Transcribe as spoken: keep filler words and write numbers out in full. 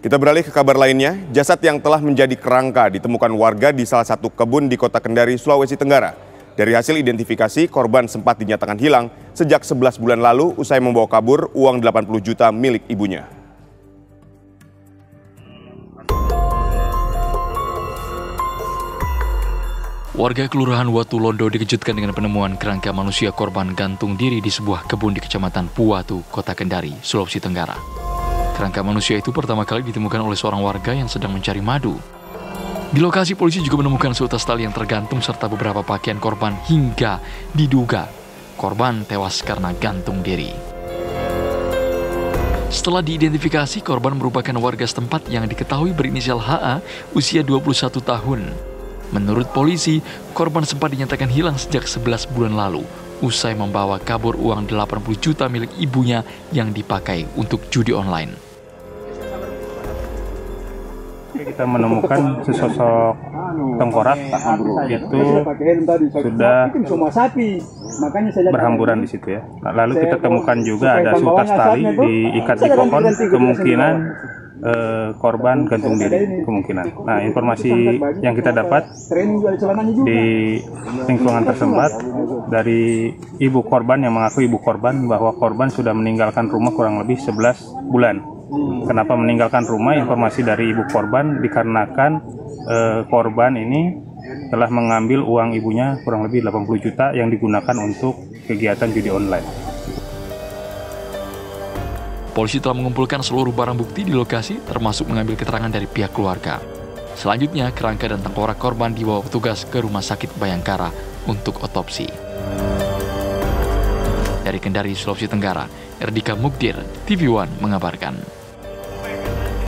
Kita beralih ke kabar lainnya, jasad yang telah menjadi kerangka ditemukan warga di salah satu kebun di kota Kendari, Sulawesi Tenggara. Dari hasil identifikasi, korban sempat dinyatakan hilang sejak sebelas bulan lalu usai membawa kabur uang delapan puluh juta milik ibunya. Warga Kelurahan Watulondo dikejutkan dengan penemuan kerangka manusia korban gantung diri di sebuah kebun di Kecamatan Puuwatu, Kota Kendari, Sulawesi Tenggara. Kerangka manusia itu pertama kali ditemukan oleh seorang warga yang sedang mencari madu. Di lokasi, polisi juga menemukan seutas tali yang tergantung serta beberapa pakaian korban hingga diduga korban tewas karena gantung diri. Setelah diidentifikasi, korban merupakan warga setempat yang diketahui berinisial H A, usia dua puluh satu tahun. Menurut polisi, korban sempat dinyatakan hilang sejak sebelas bulan lalu, usai membawa kabur uang delapan puluh juta milik ibunya yang dipakai untuk judi online. Kita menemukan sesosok tengkorak itu sudah berhamburan di situ ya. Lalu kita temukan juga ada seutas tali diikat di pohon, kemungkinan eh, korban gantung diri, kemungkinan. Nah, informasi yang kita dapat di lingkungan tersebut dari ibu korban yang mengaku ibu korban bahwa korban sudah meninggalkan rumah kurang lebih sebelas bulan. Kenapa meninggalkan rumah? Informasi dari ibu korban dikarenakan eh, korban ini telah mengambil uang ibunya kurang lebih delapan puluh juta yang digunakan untuk kegiatan judi online. Polisi telah mengumpulkan seluruh barang bukti di lokasi termasuk mengambil keterangan dari pihak keluarga. Selanjutnya, kerangka dan tengkorak korban dibawa petugas ke Rumah Sakit Bayangkara untuk otopsi. Dari Kendari, Sulawesi Tenggara, Erdika Mukdir, T V One mengabarkan.